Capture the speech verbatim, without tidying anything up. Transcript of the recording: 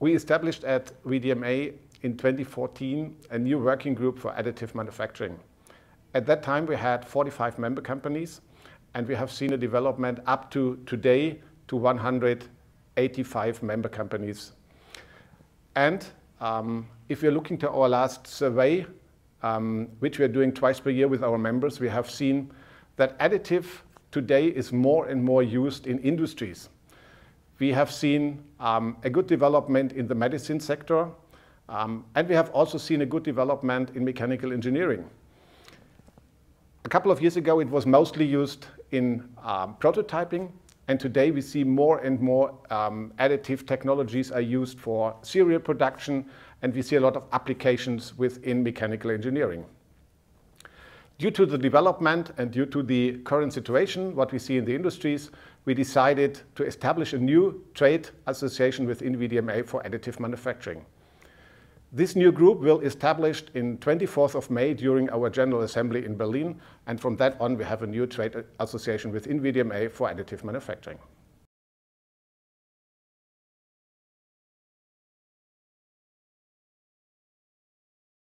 We established at V D M A in twenty fourteen a new working group for additive manufacturing. At that time we had forty-five member companies, and we have seen a development up to today to one hundred eighty-five member companies. And um, if you're looking to our last survey, um, which we are doing twice per year with our members, we have seen that additive today is more and more used in industries. We have seen um, a good development in the medicine sector, um, and we have also seen a good development in mechanical engineering. A couple of years ago it was mostly used in um, prototyping, and today we see more and more um, additive technologies are used for serial production, and we see a lot of applications within mechanical engineering. Due to the development and due to the current situation, what we see in the industries, we decided to establish a new trade association within V D M A for additive manufacturing. This new group will be established on twenty-fourth of May during our General Assembly in Berlin, and from that on we have a new trade association within V D M A for additive manufacturing.